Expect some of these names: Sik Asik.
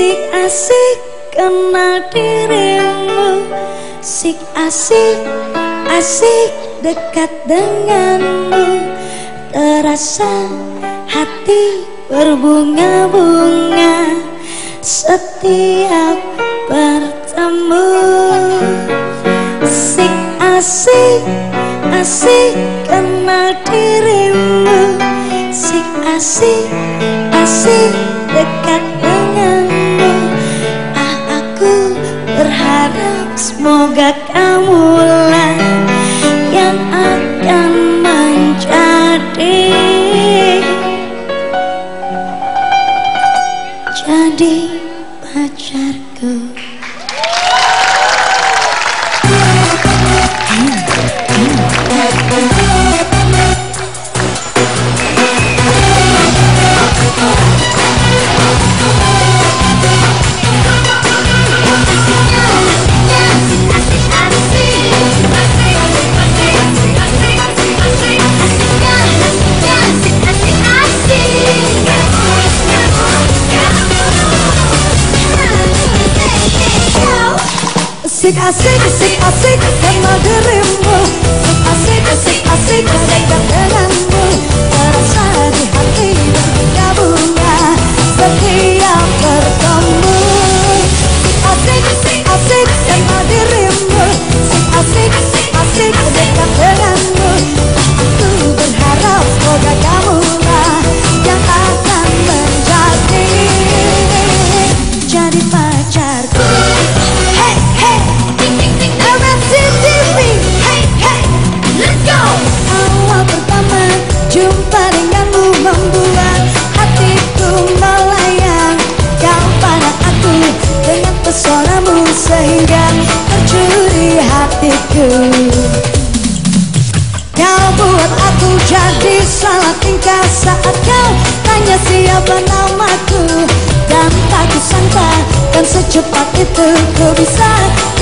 Sik asik kenal dirimu, sik asik, asik dekat denganmu. Terasa hati berbunga-bunga setiap bertemu. Sik asik, asik kenal dirimu, sik asik, asik dekat denganmu. Ah, aku berharap semoga kamulah yang akan jadi pacarku. Sik asik, asik asik kenal dirimu, sik asik, asik asik dekat denganmu. Terasa di hati berbunga-bunga setiap bertemu. Sik asik, asik asik kenal dirimu, sik asik, asik asik dekat denganmu. Aku berharap semoga kamulah yang akan jadi pacarku. Sehingga tercuri hatiku, kau buat aku jadi salah tingkah saat kau tanya siapa namaku. Dan tak kusangka kan secepat itu ku bisa